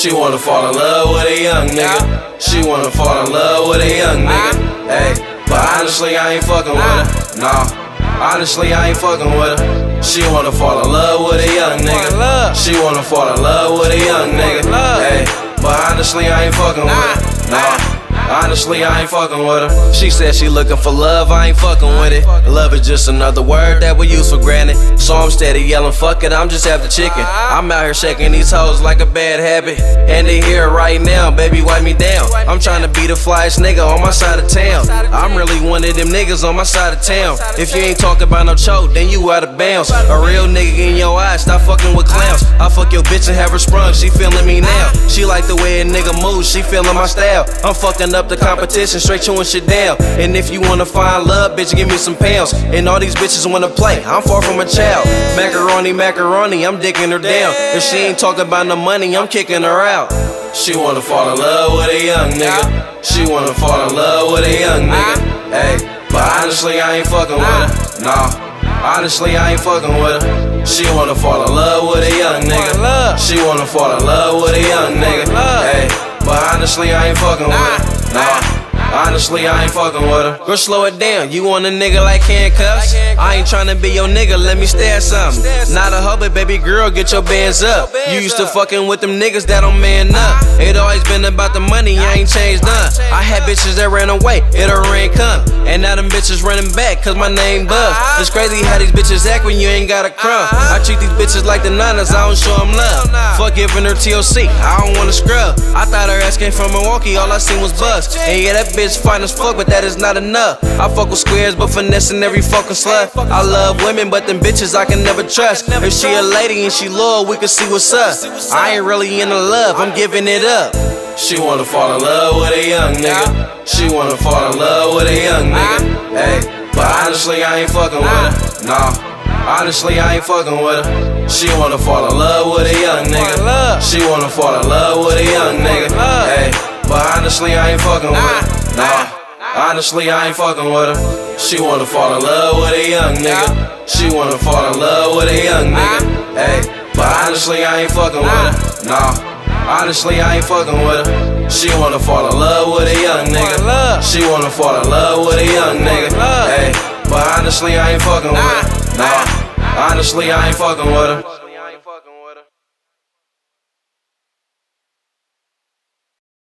She wanna fall in love with a young nigga. She wanna fall in love with a young nigga. Hey, but honestly, I ain't fucking with her. Nah, honestly, I ain't fucking with her. She wanna fall in love with a young nigga. She wanna fall in love with a young nigga. Hey, but honestly, I ain't fucking with her. Nah. Honestly, I ain't fucking with her. She said she looking for love, I ain't fucking with it. Love is just another word that we use for granted. So I'm steady yelling, fuck it, I'm just half the chicken. I'm out here shaking these hoes like a bad habit. And they here right now, baby, wipe me down. I'm trying to be the flyest nigga on my side of town. I'm really one of them niggas on my side of town. If you ain't talking about no choke, then you out of bounds. A real nigga in your eyes, stop fucking with clowns. I fuck your bitch and have her sprung, she feeling me now. She like the way a nigga moves, she feeling my style. I'm fucking up the competition, straight chewing shit down. And if you wanna find love, bitch, give me some pounds. And all these bitches wanna play, I'm far from a child. Macaroni, macaroni, I'm dicking her down. If she ain't talking about no money, I'm kicking her out. She wanna fall in love with a young nigga. She wanna fall in love with a young nigga. Hey, but honestly, I ain't fucking with her. Nah, honestly, I ain't fucking with her. She wanna fall in love with a young nigga. She wanna fall in love with a young nigga. Hey, but honestly, I ain't fucking with her. Nah, honestly, I ain't fucking with her. Girl, slow it down, you want a nigga like handcuffs? I ain't tryna be your nigga, let me stare something. Not a hubby, baby girl, get your bands up. You used to fucking with them niggas that don't man up. It always been about the money, I ain't changed none. I had bitches that ran away, it a ran come. And now them bitches running back, cause my name Buzz. It's crazy how these bitches act when you ain't got a crumb. I treat these bitches like the Niners, I don't show them love. Fuck giving her TLC, I don't wanna scrub. I thought her ass came from Milwaukee, all I seen was Buzz. And yeah, that bitch fine as fuck, but that is not enough. I fuck with squares, but finessing every fucking slut. I love women, but them bitches I can never trust. If she a lady and she loyal, we can see what's up. I ain't really into love, I'm giving it up. She wanna fall in love with a young nigga. She wanna fall in love with a young nigga. Hey, but honestly, I ain't fucking with her. Nah, honestly, I ain't fucking with her. She wanna fall in love with a young nigga. She wanna fall in love with a young nigga. Hey, but honestly, I ain't fucking with her. Nah, honestly, I ain't fucking with her. She wanna fall in love with a young nigga. She wanna fall in love with a young nigga. Hey, but honestly, I ain't fucking with her. Nah. Honestly, I ain't fucking with her. She wanna fall in love with a young nigga. She wanna fall in love with a young nigga. Hey, but honestly, I ain't fucking with her. Nah, honestly, I ain't fucking with her.